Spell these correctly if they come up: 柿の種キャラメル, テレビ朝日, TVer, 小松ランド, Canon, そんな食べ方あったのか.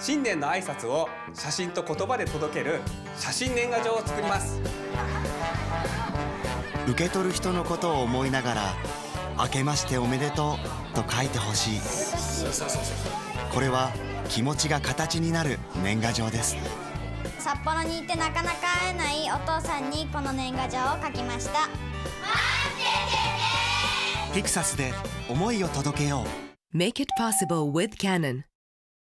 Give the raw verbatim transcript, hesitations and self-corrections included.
新年の挨拶を写真と言葉で届ける写真年賀状を作ります。受け取る人のことを思いながら「明けましておめでとう」と書いてほしい。これは気持ちが形になる年賀状です。札幌に行ってなかなか会えないお父さんにこの年賀状を書きました。ピクサスで思いを届けよう。 Make it possible with Canon.